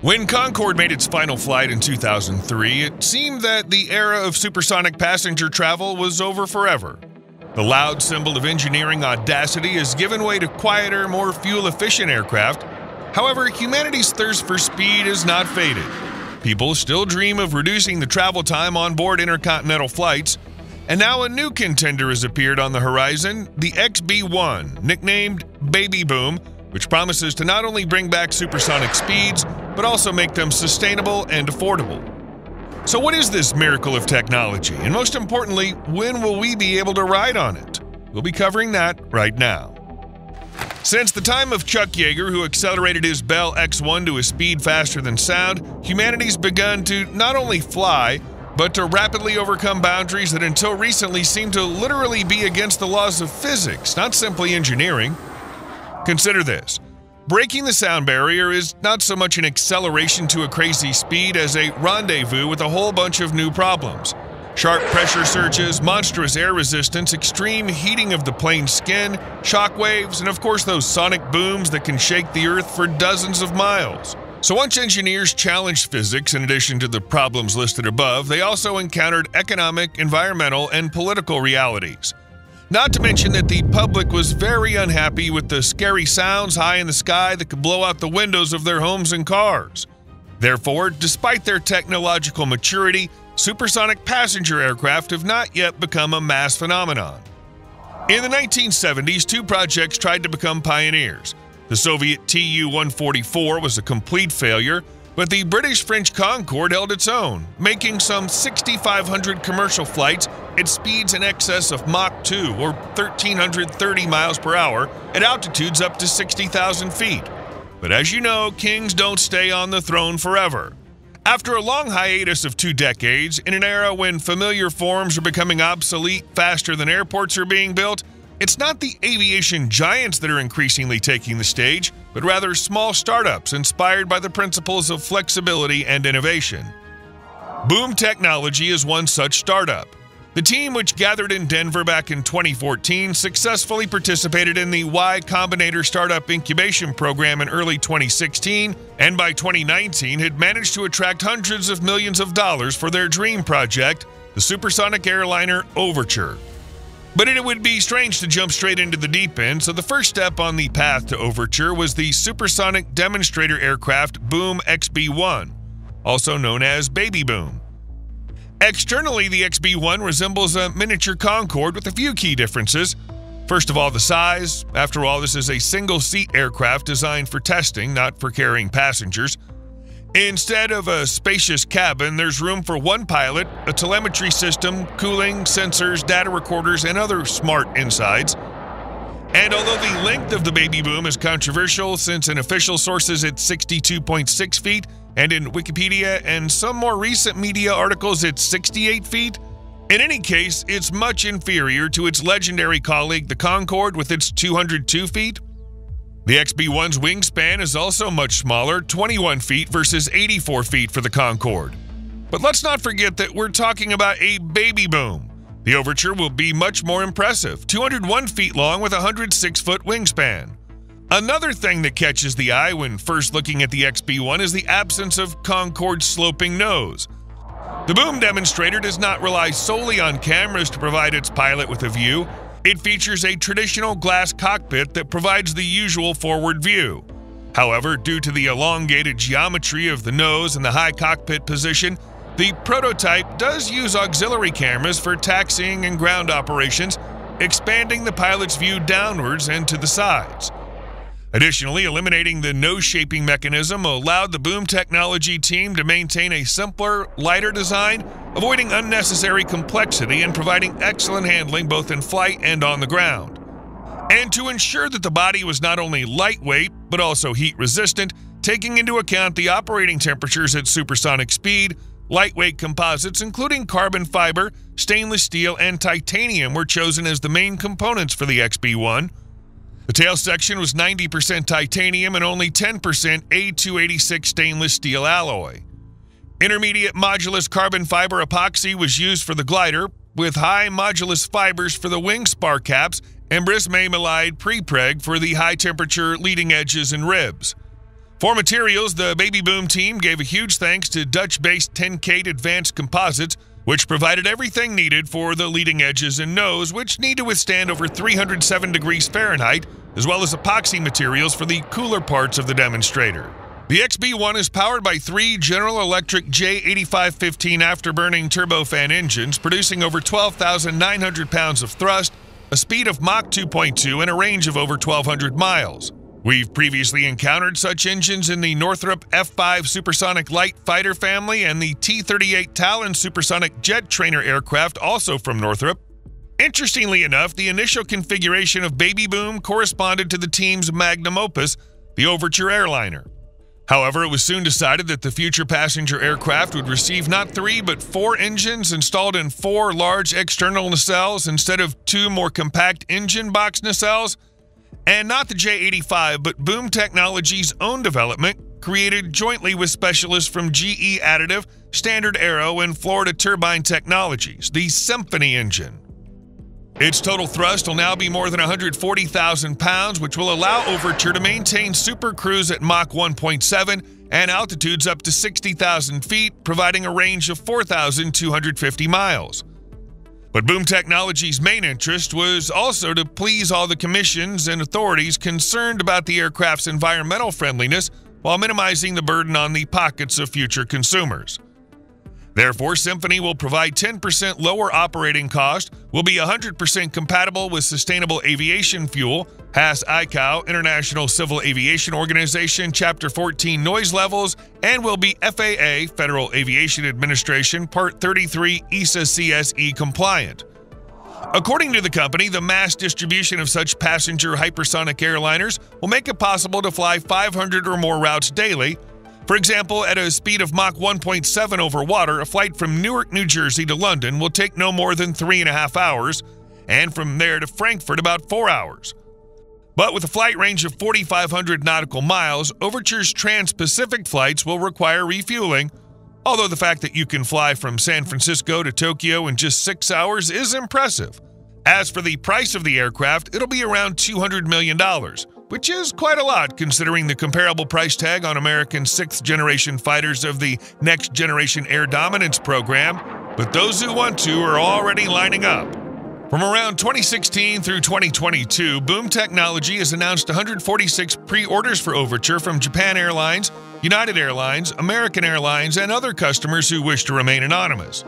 When Concorde made its final flight in 2003, it seemed that the era of supersonic passenger travel was over forever. The loud symbol of engineering audacity has given way to quieter, more fuel-efficient aircraft. However, humanity's thirst for speed has not faded. People still dream of reducing the travel time on board intercontinental flights, and now a new contender has appeared on the horizon, the XB-1, nicknamed Baby Boom, which promises to not only bring back supersonic speeds, but also make them sustainable and affordable. So what is this miracle of technology? And most importantly, when will we be able to ride on it? We'll be covering that right now. Since the time of Chuck Yeager, who accelerated his Bell X-1 to a speed faster than sound, humanity's begun to not only fly, but to rapidly overcome boundaries that until recently seemed to literally be against the laws of physics, not simply engineering. Consider this. Breaking the sound barrier is not so much an acceleration to a crazy speed as a rendezvous with a whole bunch of new problems. Sharp pressure surges, monstrous air resistance, extreme heating of the plane's skin, shock waves, and of course those sonic booms that can shake the Earth for dozens of miles. So once engineers challenged physics, in addition to the problems listed above, they also encountered economic, environmental, and political realities. Not to mention that the public was very unhappy with the scary sounds high in the sky that could blow out the windows of their homes and cars. Therefore, despite their technological maturity, supersonic passenger aircraft have not yet become a mass phenomenon. In the 1970s, two projects tried to become pioneers. The Soviet Tu-144 was a complete failure, but the British-French Concorde held its own, making some 6,500 commercial flights at speeds in excess of Mach 2 or 1,330 miles per hour at altitudes up to 60,000 feet. But as you know, kings don't stay on the throne forever. After a long hiatus of 2 decades, in an era when familiar forms are becoming obsolete faster than airports are being built, it's not the aviation giants that are increasingly taking the stage, but rather small startups inspired by the principles of flexibility and innovation. Boom Technology is one such startup. The team, which gathered in Denver back in 2014, successfully participated in the Y Combinator Startup Incubation Program in early 2016, and by 2019 had managed to attract hundreds of millions of dollars for their dream project, the supersonic airliner Overture. But it would be strange to jump straight into the deep end, so the first step on the path to Overture was the supersonic demonstrator aircraft Boom XB-1, also known as Baby Boom. Externally, the XB-1 resembles a miniature Concorde with a few key differences. First of all, the size. After all, this is a single-seat aircraft designed for testing, not for carrying passengers. Instead of a spacious cabin, there's room for one pilot, a telemetry system, cooling, sensors, data recorders, and other smart insides. And although the length of the Baby Boom is controversial, since in official sources it's 62.6 feet, and in Wikipedia and some more recent media articles it's 68 feet. In any case, it's much inferior to its legendary colleague, the Concorde, with its 202 feet. The XB-1's wingspan is also much smaller, 21 feet versus 84 feet for the Concorde. But let's not forget that we're talking about a Baby Boom. The Overture will be much more impressive, 201 feet long with a 106-foot wingspan. Another thing that catches the eye when first looking at the XB-1 is the absence of Concorde's sloping nose. The Boom demonstrator does not rely solely on cameras to provide its pilot with a view. It features a traditional glass cockpit that provides the usual forward view. However, due to the elongated geometry of the nose and the high cockpit position, the prototype does use auxiliary cameras for taxiing and ground operations, expanding the pilot's view downwards and to the sides. Additionally, eliminating the nose-shaping mechanism allowed the Boom Technology team to maintain a simpler, lighter design, avoiding unnecessary complexity and providing excellent handling both in flight and on the ground. And to ensure that the body was not only lightweight, but also heat-resistant, taking into account the operating temperatures at supersonic speed, lightweight composites, including carbon fiber, stainless steel, and titanium were chosen as the main components for the XB-1. The tail section was 90% titanium and only 10% A286 stainless steel alloy. Intermediate modulus carbon fiber epoxy was used for the glider, with high modulus fibers for the wing spar caps and brismane malide prepreg for the high-temperature leading edges and ribs. For materials, the Baby Boom team gave a huge thanks to Dutch-based 10K Advanced Composites, which provided everything needed for the leading edges and nose, which need to withstand over 307 degrees Fahrenheit, as well as epoxy materials for the cooler parts of the demonstrator. The XB-1 is powered by 3 General Electric J85-15 afterburning turbofan engines, producing over 12,900 pounds of thrust, a speed of Mach 2.2, and a range of over 1,200 miles. We've previously encountered such engines in the Northrop F-5 supersonic light fighter family and the T-38 Talon supersonic jet trainer aircraft, also from Northrop. Interestingly enough, the initial configuration of Baby Boom corresponded to the team's magnum opus, the Overture airliner. However, it was soon decided that the future passenger aircraft would receive not 3 but 4 engines installed in 4 large external nacelles instead of 2 more compact engine box nacelles. And not the J85, but Boom Technology's own development, created jointly with specialists from GE Additive, Standard Aero, and Florida Turbine Technologies, the Symphony Engine. Its total thrust will now be more than 140,000 pounds, which will allow Overture to maintain supercruise at Mach 1.7 and altitudes up to 60,000 feet, providing a range of 4,250 miles. But Boom Technology's main interest was also to please all the commissions and authorities concerned about the aircraft's environmental friendliness while minimizing the burden on the pockets of future consumers. Therefore, Symphony will provide 10% lower operating cost, will be 100% compatible with sustainable aviation fuel, has ICAO, International Civil Aviation Organization, Chapter 14 noise levels, and will be FAA, Federal Aviation Administration, Part 33 EASA CSE compliant. According to the company, the mass distribution of such passenger hypersonic airliners will make it possible to fly 500 or more routes daily. For example, at a speed of Mach 1.7 over water, a flight from Newark, New Jersey to London will take no more than 3.5 hours, and from there to Frankfurt about 4 hours. But with a flight range of 4,500 nautical miles, Overture's trans-Pacific flights will require refueling, although the fact that you can fly from San Francisco to Tokyo in just 6 hours is impressive. As for the price of the aircraft, it'll be around $200 million. Which is quite a lot considering the comparable price tag on American 6th-generation fighters of the Next Generation Air Dominance program, but those who want to are already lining up. From around 2016 through 2022, Boom Technology has announced 146 pre-orders for Overture from Japan Airlines, United Airlines, American Airlines, and other customers who wish to remain anonymous.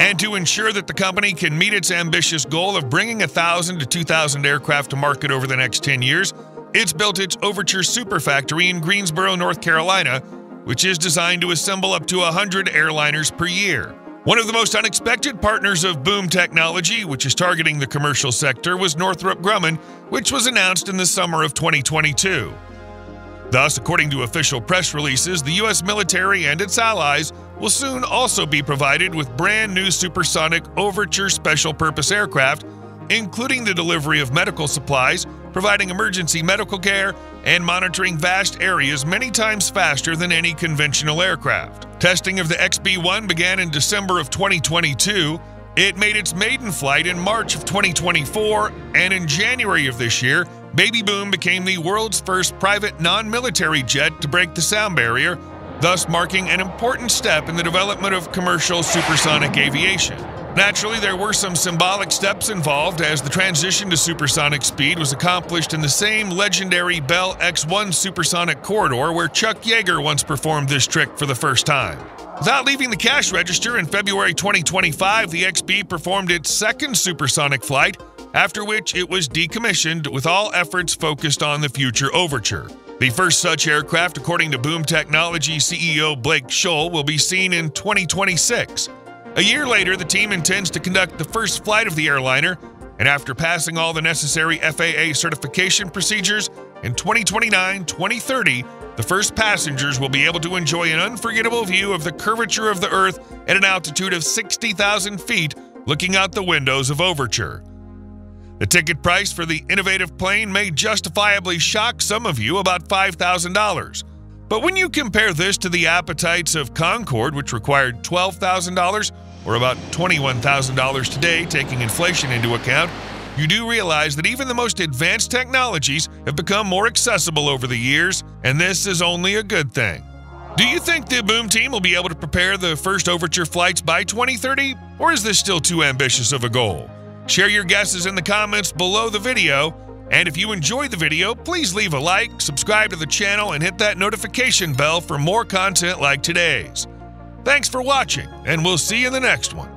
And to ensure that the company can meet its ambitious goal of bringing 1,000 to 2,000 aircraft to market over the next 10 years, it's built its Overture Super Factory in Greensboro, North Carolina, which is designed to assemble up to 100 airliners per year. One of the most unexpected partners of Boom Technology, which is targeting the commercial sector, was Northrop Grumman, which was announced in the summer of 2022. Thus, according to official press releases, the U.S. military and its allies will soon also be provided with brand new supersonic Overture special-purpose aircraft, including the delivery of medical supplies, providing emergency medical care, and monitoring vast areas many times faster than any conventional aircraft. Testing of the XB-1 began in December of 2022. It made its maiden flight in March of 2024, and in January of this year, Baby Boom became the world's first private non-military jet to break the sound barrier, thus marking an important step in the development of commercial supersonic aviation. Naturally, there were some symbolic steps involved as the transition to supersonic speed was accomplished in the same legendary Bell X-1 supersonic corridor where Chuck Yeager once performed this trick for the first time. Without leaving the cash register in February 2025, the XB performed its second supersonic flight, after which it was decommissioned with all efforts focused on the future Overture. The first such aircraft, according to Boom Technology CEO Blake Scholl, will be seen in 2026. A year later, the team intends to conduct the first flight of the airliner, and after passing all the necessary FAA certification procedures, in 2029-2030, the first passengers will be able to enjoy an unforgettable view of the curvature of the Earth at an altitude of 60,000 feet, looking out the windows of Overture. The ticket price for the innovative plane may justifiably shock some of you, about $5,000. But when you compare this to the appetites of Concorde, which required $12,000, or about $21,000 today, taking inflation into account, You do realize that even the most advanced technologies have become more accessible over the years, and this is only a good thing. Do you think the Boom team will be able to prepare the first Overture flights by 2030, or is this still too ambitious of a goal? Share your guesses in the comments below the video, and if you enjoyed the video, please leave a like, subscribe to the channel, and hit that notification bell for more content like today's. Thanks for watching, and we'll see you in the next one.